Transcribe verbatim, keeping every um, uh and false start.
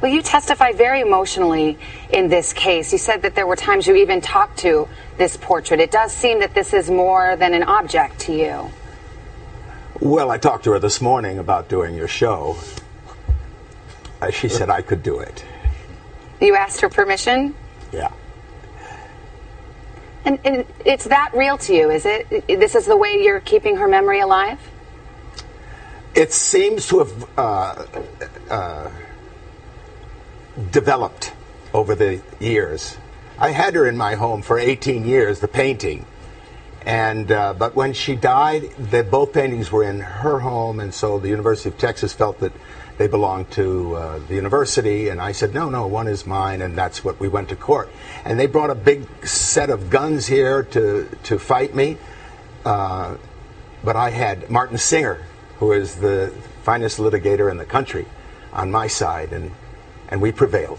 Well, you testified very emotionally in this case. You said that there were times you even talked to this portrait. It does seem that this is more than an object to you. Well, I talked to her this morning about doing your show. Uh, she said I could do it. You asked her permission? Yeah. And, and it's that real to you, is it? This is the way you're keeping her memory alive? It seems to have uh, uh, developed over the years. I had her in my home for eighteen years, the painting. And, uh, but when she died, the, both paintings were in her home, and so the University of Texas felt that they belonged to uh, the university, and I said, no, no, one is mine, and that's what we went to court. And they brought a big set of guns here to, to fight me, uh, but I had Martin Singer, who is the finest litigator in the country, on my side, and, and we prevailed.